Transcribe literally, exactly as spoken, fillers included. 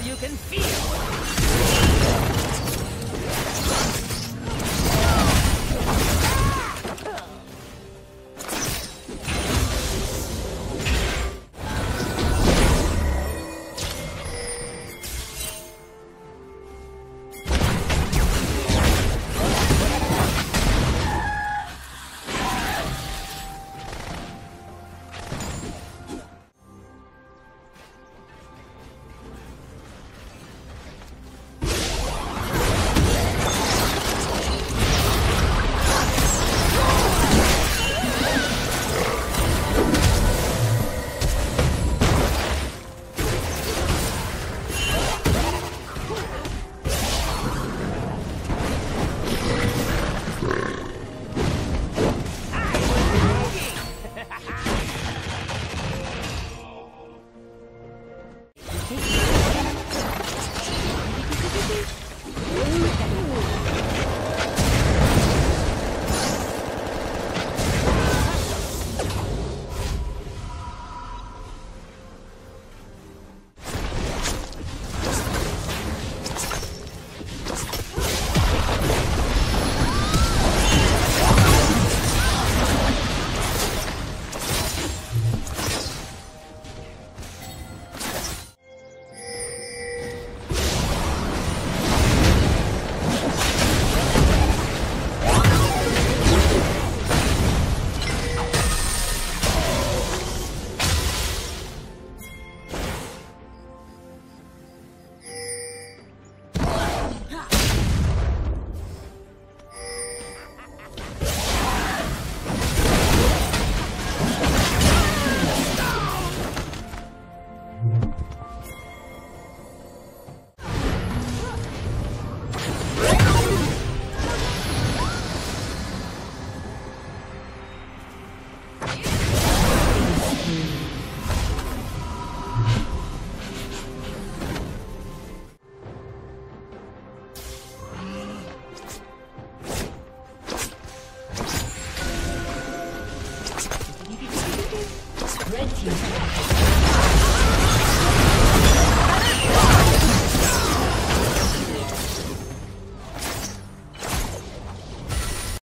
so you can feel. Red team.